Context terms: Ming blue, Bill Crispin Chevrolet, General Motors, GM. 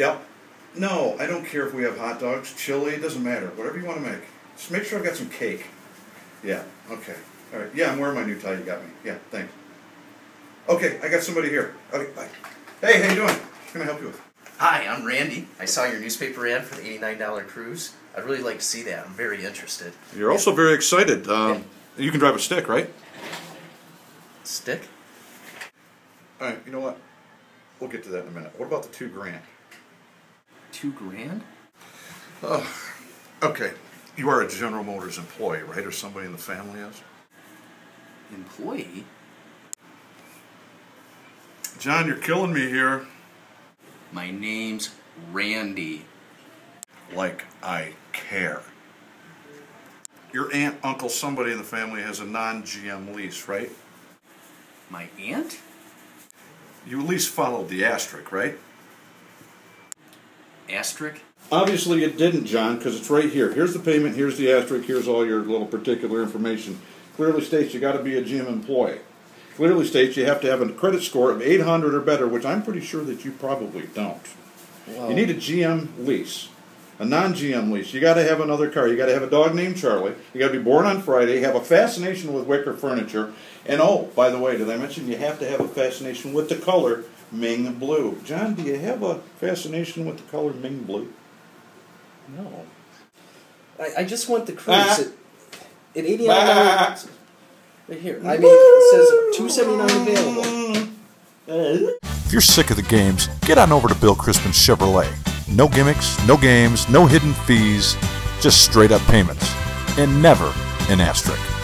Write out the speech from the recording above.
Yep. No, I don't care if we have hot dogs, chili, it doesn't matter. Whatever you want to make. Just make sure I've got some cake. Yeah, okay. All right. Yeah, I'm wearing my new tie you got me. Yeah, thanks. Okay, I got somebody here. Okay, bye. Hey, how you doing? What can I help you with? Hi, I'm Randy. I saw your newspaper ad for the $89 cruise. I'd really like to see that. I'm very interested. You're also very excited. You can drive a stick, right? Stick? All right, you know what? We'll get to that in a minute. What about the $2,000? $2,000? Okay. You are a General Motors employee, right? Or somebody in the family is? Employee? John, you're killing me here. My name's Randy. Like I care. Your aunt, uncle, somebody in the family has a non-GM lease, right? My aunt? You at least followed the asterisk, right? Asterisk? Obviously it didn't, John, because it's right here. Here's the payment, here's the asterisk, here's all your little particular information. Clearly states you got to be a GM employee. Clearly states you have to have a credit score of 800 or better, which I'm pretty sure that you probably don't. Wow. You need a GM lease. A non-GM lease. You got to have another car. You got to have a dog named Charlie. You got to be born on Friday. Have a fascination with wicker furniture. And oh, by the way, did I mention you have to have a fascination with the color Ming blue? John, do you have a fascination with the color Ming blue? No. I just want the cruise at $89. Right here. I mean, it says $279 available. If you're sick of the games, get on over to Bill Crispin Chevrolet. No gimmicks, no games, no hidden fees, just straight up payments. And never an asterisk.